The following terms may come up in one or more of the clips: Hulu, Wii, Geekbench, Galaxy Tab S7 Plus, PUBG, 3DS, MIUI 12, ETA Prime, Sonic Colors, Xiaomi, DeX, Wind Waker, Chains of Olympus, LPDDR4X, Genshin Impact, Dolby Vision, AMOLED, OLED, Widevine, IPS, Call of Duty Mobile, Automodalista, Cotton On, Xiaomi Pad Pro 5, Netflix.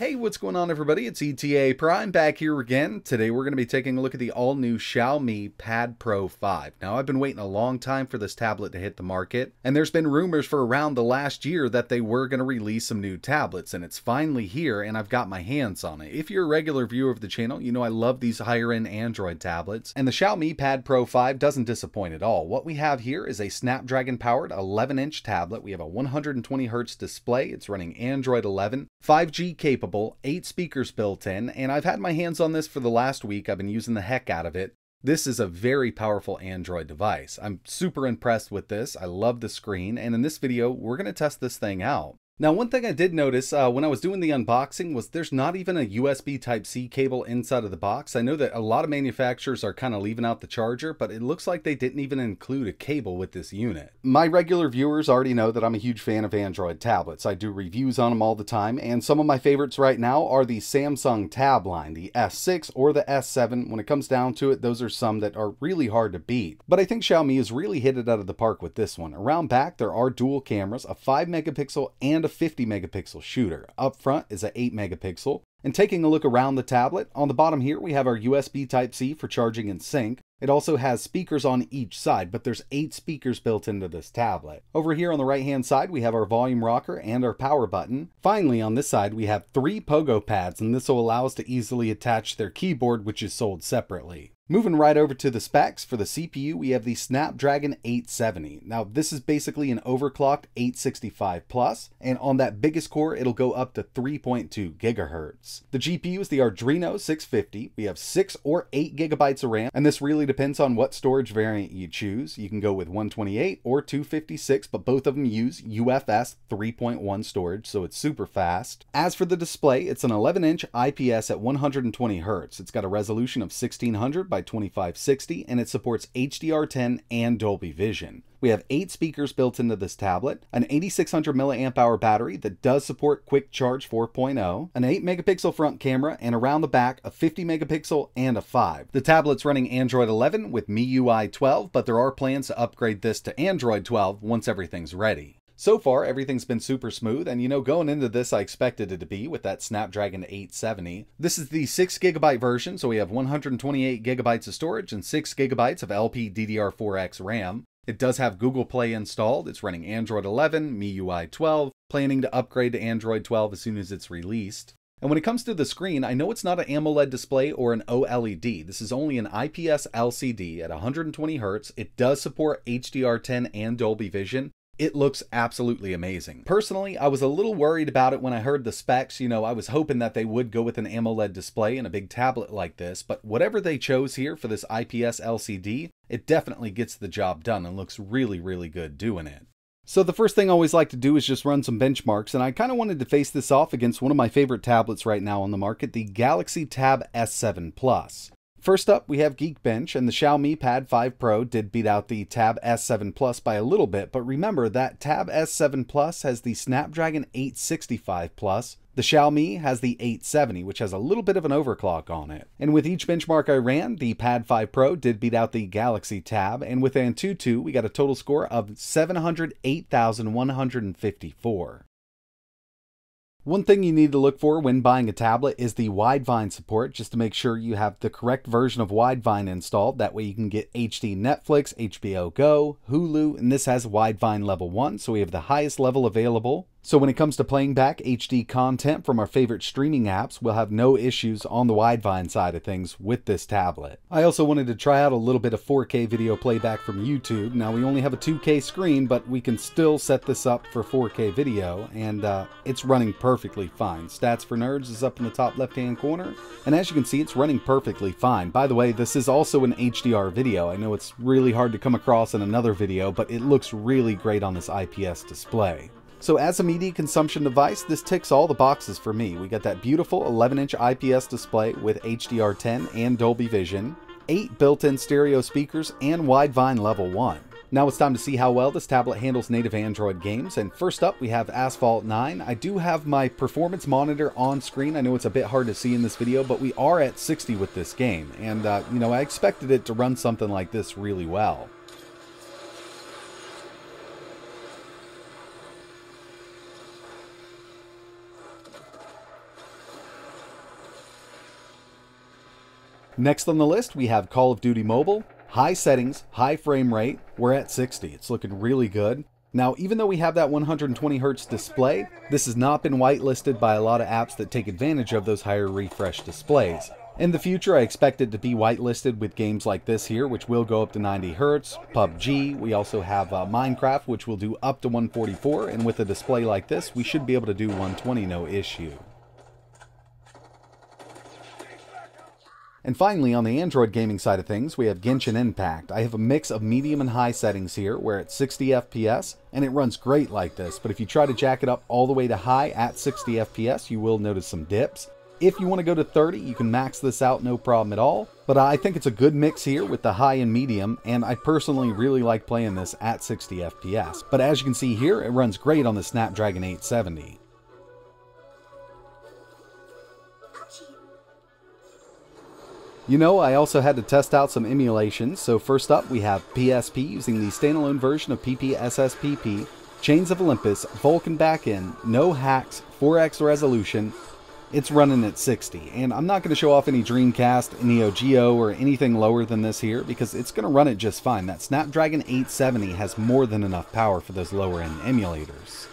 Hey, what's going on everybody? It's ETA Prime back here again. Today we're going to be taking a look at the all-new Xiaomi Pad Pro 5. Now, I've been waiting a long time for this tablet to hit the market, and there's been rumors for around the last year that they were going to release some new tablets, and it's finally here, and I've got my hands on it. If you're a regular viewer of the channel, you know I love these higher-end Android tablets, and the Xiaomi Pad Pro 5 doesn't disappoint at all. What we have here is a Snapdragon-powered 11-inch tablet. We have a 120Hz display. It's running Android 11, 5G capable, 8 speakers built in, and I've had my hands on this for the last week. I've been using the heck out of it. This is a very powerful Android device. I'm super impressed with this. I love the screen, and in this video, we're going to test this thing out. Now, one thing I did notice when I was doing the unboxing was there's not even a USB Type-C cable inside of the box. I know that a lot of manufacturers are kind of leaving out the charger, but it looks like they didn't even include a cable with this unit. My regular viewers already know that I'm a huge fan of Android tablets. I do reviews on them all the time, and some of my favorites right now are the Samsung Tab line, the S6 or the S7. When it comes down to it, those are some that are really hard to beat. But I think Xiaomi has really hit it out of the park with this one. Around back, there are dual cameras, a 5-megapixel and a 50-megapixel shooter. Up front is an 8-megapixel. And taking a look around the tablet, on the bottom here we have our USB Type-C for charging in sync. It also has speakers on each side, but there's 8 speakers built into this tablet. Over here on the right-hand side, we have our volume rocker and our power button. Finally, on this side, we have 3 pogo pads, and this will allow us to easily attach their keyboard, which is sold separately. Moving right over to the specs, for the CPU, we have the Snapdragon 870. Now, this is basically an overclocked 865 Plus, and on that biggest core, it'll go up to 3.2 gigahertz. The GPU is the Adreno 650. We have 6 or 8 gigabytes of RAM, and this really depends on what storage variant you choose. You can go with 128 or 256, but both of them use UFS 3.1 storage, so it's super fast. As for the display, it's an 11-inch IPS at 120Hz. It's got a resolution of 1600 by 2560, and it supports HDR10 and Dolby Vision. We have 8 speakers built into this tablet, an 8600 milliamp hour battery that does support Quick Charge 4.0, an 8-megapixel front camera, and around the back, a 50-megapixel and a 5. The tablet's running Android 11 with MIUI 12, but there are plans to upgrade this to Android 12 once everything's ready. So far, everything's been super smooth, and you know, going into this, I expected it to be with that Snapdragon 870. This is the 6GB version, so we have 128GB of storage and 6GB of LPDDR4X RAM. It does have Google Play installed. It's running Android 11, MIUI 12, planning to upgrade to Android 12 as soon as it's released. And when it comes to the screen, I know it's not an AMOLED display or an OLED. This is only an IPS LCD at 120Hz. It does support HDR10 and Dolby Vision. It looks absolutely amazing. Personally, I was a little worried about it when I heard the specs. You know, I was hoping that they would go with an AMOLED display in a big tablet like this, but whatever they chose here for this IPS LCD, it definitely gets the job done and looks really, really good doing it. So the first thing I always like to do is just run some benchmarks, and I kind of wanted to face this off against one of my favorite tablets right now on the market, the Galaxy Tab S7 Plus. First up, we have Geekbench, and the Xiaomi Pad 5 Pro did beat out the Tab S7 Plus by a little bit, but remember that Tab S7 Plus has the Snapdragon 865 Plus. The Xiaomi has the 870, which has a little bit of an overclock on it. And with each benchmark I ran, the Pad 5 Pro did beat out the Galaxy Tab, and with Antutu, we got a total score of 708,154. One thing you need to look for when buying a tablet is the Widevine support, just to make sure you have the correct version of Widevine installed. That way you can get HD Netflix, HBO Go, Hulu, and this has Widevine level 1, so we have the highest level available. So when it comes to playing back HD content from our favorite streaming apps, we'll have no issues on the Widevine side of things with this tablet. I also wanted to try out a little bit of 4K video playback from YouTube. Now, we only have a 2K screen, but we can still set this up for 4K video, and it's running perfectly fine. Stats for Nerds is up in the top left-hand corner, and as you can see, it's running perfectly fine. By the way, this is also an HDR video. I know it's really hard to come across in another video, but it looks really great on this IPS display. So as a media consumption device, this ticks all the boxes for me. We got that beautiful 11-inch IPS display with HDR10 and Dolby Vision, 8 built-in stereo speakers, and Widevine level 1. Now it's time to see how well this tablet handles native Android games, and first up we have Asphalt 9. I do have my performance monitor on screen. I know it's a bit hard to see in this video, but we are at 60 with this game, and you know, I expected it to run something like this really well. Next on the list, we have Call of Duty Mobile. High settings, high frame rate. We're at 60. It's looking really good. Now, even though we have that 120Hz display, this has not been whitelisted by a lot of apps that take advantage of those higher refresh displays. In the future, I expect it to be whitelisted with games like this here, which will go up to 90Hz, PUBG, we also have Minecraft, which will do up to 144, and with a display like this, we should be able to do 120 no issue. And finally, on the Android gaming side of things, we have Genshin Impact. I have a mix of medium and high settings here, where it's 60 FPS, and it runs great like this, but if you try to jack it up all the way to high at 60 FPS, you will notice some dips. If you want to go to 30, you can max this out, no problem at all. But I think it's a good mix here with the high and medium, and I personally really like playing this at 60 FPS. But as you can see here, it runs great on the Snapdragon 870. You know, I also had to test out some emulations, so first up we have PSP using the standalone version of PPSSPP, Chains of Olympus, Vulcan backend, no hacks, 4X resolution. It's running at 60, and I'm not going to show off any Dreamcast, Neo Geo, or anything lower than this here, because it's going to run it just fine. That Snapdragon 870 has more than enough power for those lower-end emulators.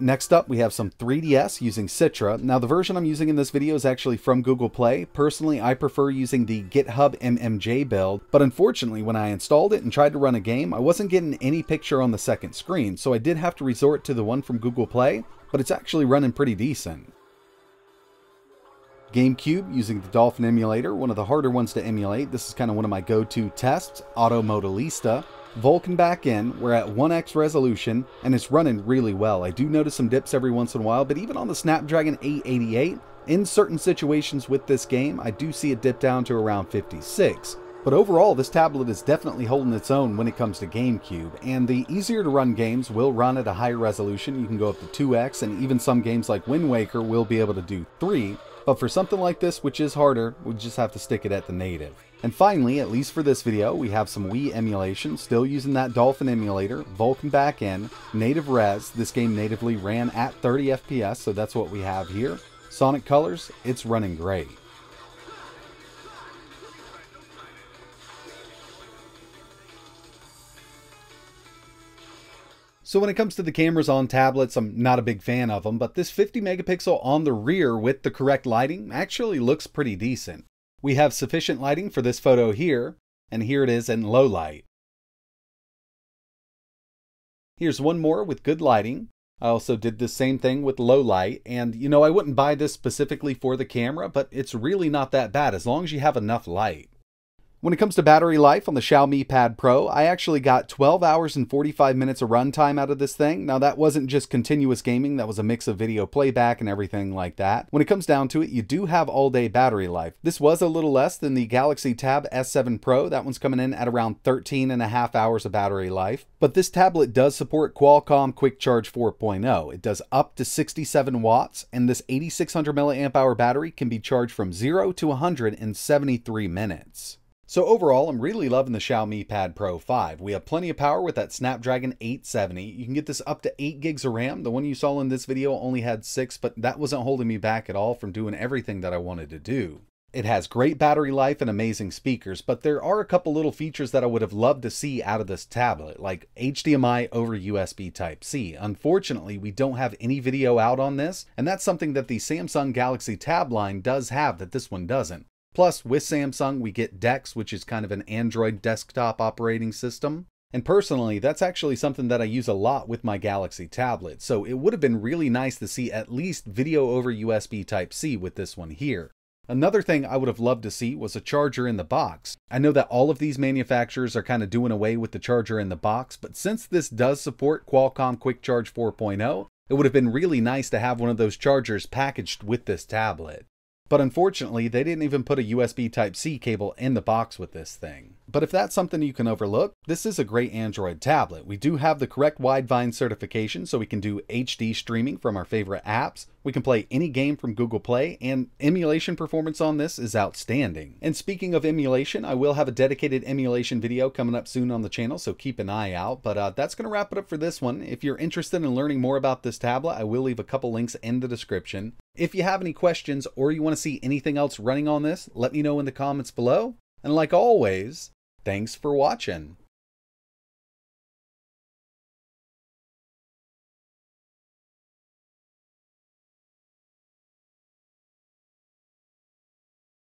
Next up, we have some 3DS using Citra. Now, the version I'm using in this video is actually from Google Play. Personally, I prefer using the GitHub MMJ build, but unfortunately, when I installed it and tried to run a game, I wasn't getting any picture on the second screen, so I did have to resort to the one from Google Play, but it's actually running pretty decent. GameCube using the Dolphin emulator, one of the harder ones to emulate. This is kind of one of my go-to tests, Automodalista. Vulcan back in, we're at 1x resolution, and it's running really well. I do notice some dips every once in a while, but even on the Snapdragon 888, in certain situations with this game, I do see it dip down to around 56. But overall, this tablet is definitely holding its own when it comes to GameCube, and the easier to run games will run at a higher resolution. You can go up to 2x, and even some games like Wind Waker will be able to do 3. But for something like this, which is harder, we just have to stick it at the native. And finally, at least for this video, we have some Wii emulation, still using that Dolphin emulator, Vulcan backend, native res. This game natively ran at 30 FPS, so that's what we have here. Sonic Colors, it's running great. So when it comes to the cameras on tablets, I'm not a big fan of them, but this 50 megapixel on the rear with the correct lighting actually looks pretty decent. We have sufficient lighting for this photo here, and here it is in low light. Here's one more with good lighting. I also did the same thing with low light, and you know, I wouldn't buy this specifically for the camera, but it's really not that bad as long as you have enough light. When it comes to battery life on the Xiaomi Pad Pro, I actually got 12 hours and 45 minutes of runtime out of this thing. Now, that wasn't just continuous gaming, that was a mix of video playback and everything like that. When it comes down to it, you do have all-day battery life. This was a little less than the Galaxy Tab S7 Pro. That one's coming in at around 13.5 hours of battery life. But this tablet does support Qualcomm Quick Charge 4.0. It does up to 67 watts, and this 8600 mAh battery can be charged from 0 to 100 in 73 minutes. So overall, I'm really loving the Xiaomi Pad Pro 5. We have plenty of power with that Snapdragon 870. You can get this up to 8 gigs of RAM. The one you saw in this video only had 6, but that wasn't holding me back at all from doing everything that I wanted to do. It has great battery life and amazing speakers, but there are a couple little features that I would have loved to see out of this tablet, like HDMI over USB Type-C. Unfortunately, we don't have any video out on this, and that's something that the Samsung Galaxy Tab line does have that this one doesn't. Plus, with Samsung, we get DeX, which is kind of an Android desktop operating system. And personally, that's actually something that I use a lot with my Galaxy tablet, so it would have been really nice to see at least video over USB Type-C with this one here. Another thing I would have loved to see was a charger in the box. I know that all of these manufacturers are kind of doing away with the charger in the box, but since this does support Qualcomm Quick Charge 4.0, it would have been really nice to have one of those chargers packaged with this tablet. But unfortunately, they didn't even put a USB Type-C cable in the box with this thing. But if that's something you can overlook, this is a great Android tablet. We do have the correct Widevine certification, so we can do HD streaming from our favorite apps. We can play any game from Google Play, and emulation performance on this is outstanding. And speaking of emulation, I will have a dedicated emulation video coming up soon on the channel, so keep an eye out. But that's going to wrap it up for this one. If you're interested in learning more about this tablet, I will leave a couple links in the description. If you have any questions or you want to see anything else running on this, let me know in the comments below. And like always, thanks for watching.